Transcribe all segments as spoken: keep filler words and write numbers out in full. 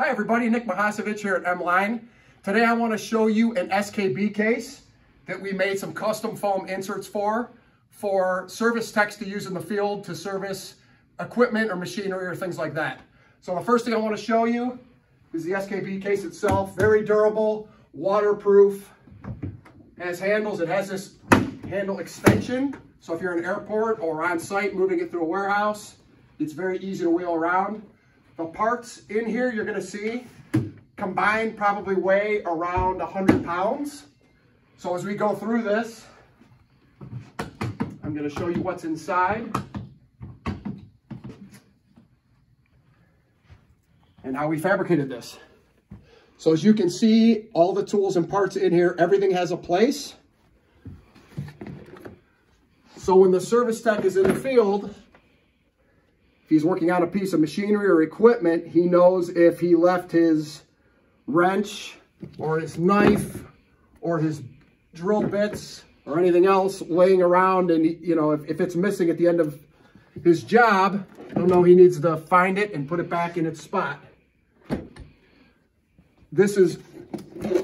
Hi everybody, Nick Mahasevich here at M-Line. Today I want to show you an S K B case that we made some custom foam inserts for, for service techs to use in the field to service equipment or machinery or things like that. So the first thing I want to show you is the S K B case itself. Very durable, waterproof, has handles. It has this handle extension. So if you're in an airport or on site moving it through a warehouse, it's very easy to wheel around. The parts in here you're gonna see combined probably weigh around one hundred pounds. So as we go through this, I'm gonna show you what's inside and how we fabricated this. So as you can see, all the tools and parts in here, everything has a place. So when the service tech is in the field, if he's working on a piece of machinery or equipment, he knows if he left his wrench or his knife or his drill bits or anything else laying around, and you know, if, if it's missing at the end of his job, he'll know he needs to find it and put it back in its spot. This is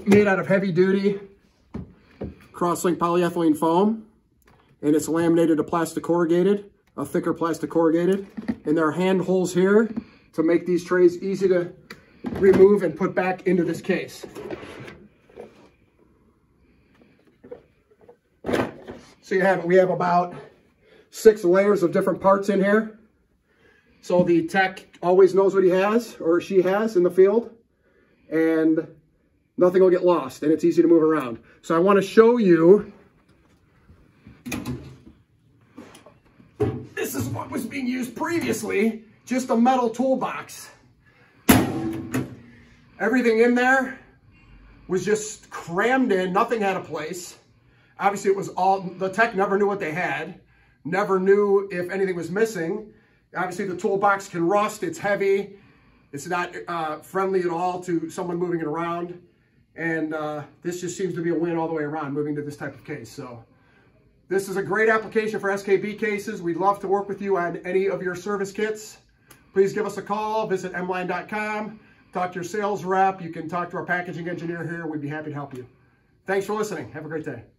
made out of heavy duty cross-linked polyethylene foam, and it's laminated to plastic corrugated, a thicker plastic corrugated. And there are hand holes here to make these trays easy to remove and put back into this case. So you have, we have about six layers of different parts in here. So the tech always knows what he has or she has in the field, and nothing will get lost, and it's easy to move around. So I want to show you, this is what was being used previously, just a metal toolbox. Everything in there was just crammed in, nothing had a place. Obviously it was all, the tech never knew what they had, never knew if anything was missing. Obviously the toolbox can rust, it's heavy, it's not uh, friendly at all to someone moving it around. And uh, this just seems to be a win all the way around, moving to this type of case. So this is a great application for S K B cases. We'd love to work with you on any of your service kits. Please give us a call, visit m line dot com, talk to your sales rep. You can talk to our packaging engineer here. We'd be happy to help you. Thanks for listening. Have a great day.